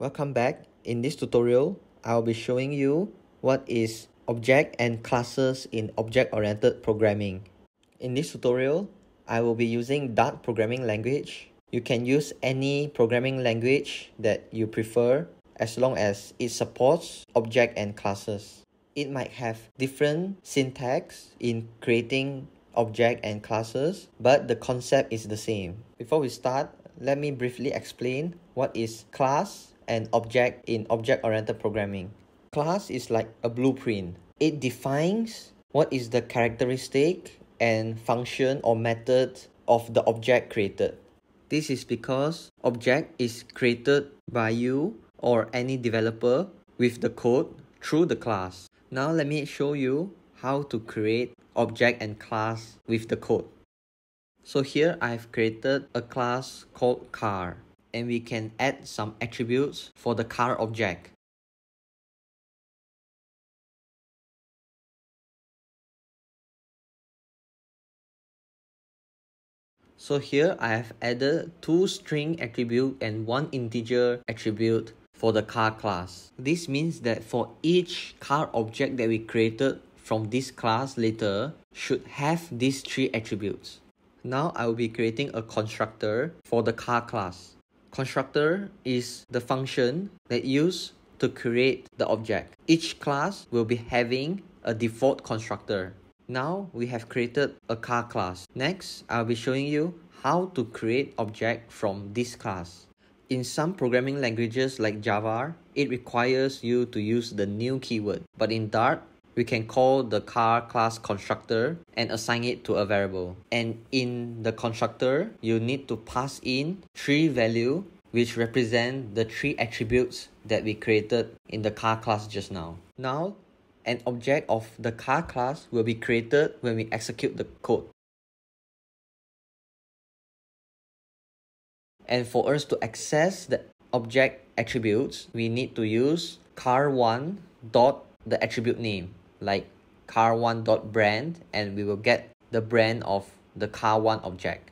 Welcome back. In this tutorial, I'll be showing you what is object and classes in object-oriented programming. In this tutorial, I will be using Dart programming language. You can use any programming language that you prefer as long as it supports object and classes. It might have different syntax in creating object and classes, but the concept is the same. Before we start, let me briefly explain what is class and object in object-oriented programming. Class is like a blueprint. It defines what is the characteristic and function or method of the object created. This is because object is created by you or any developer with the code through the class. Now let me show you how to create object and class with the code. So here I've created a class called car. And we can add some attributes for the car object. So here I have added two string attribute and one integer attribute for the car class. This means that for each car object that we created from this class later should have these three attributes. Now I will be creating a constructor for the car class. Constructor is the function that used to create the object. Each class will be having a default constructor. Now we have created a car class. Next, I'll be showing you how to create object from this class. In some programming languages like Java, it requires you to use the new keyword. But in Dart, we can call the car class constructor and assign it to a variable. And in the constructor, you need to pass in three values which represent the three attributes that we created in the car class just now. Now, an object of the car class will be created when we execute the code. And for us to access the object attributes, we need to use car1 dot the attribute name, like car1.brand, and we will get the brand of the car1 object.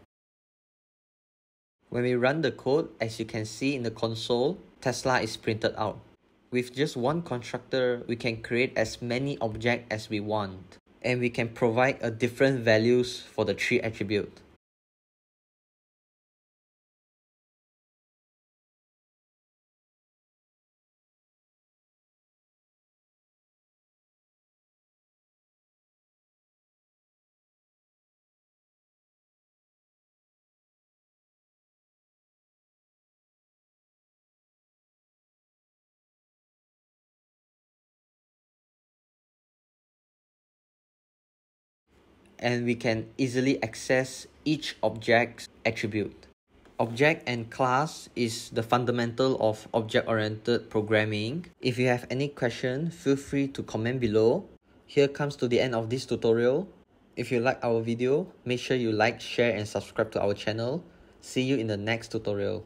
When we run the code, as you can see in the console, Tesla is printed out. With just one constructor, we can create as many objects as we want, and we can provide a different values for the three attributes. And we can easily access each object's attribute. Object and class is the fundamental of object-oriented programming. If you have any question, feel free to comment below. Here comes to the end of this tutorial. If you like our video, make sure you like, share, and subscribe to our channel. See you in the next tutorial.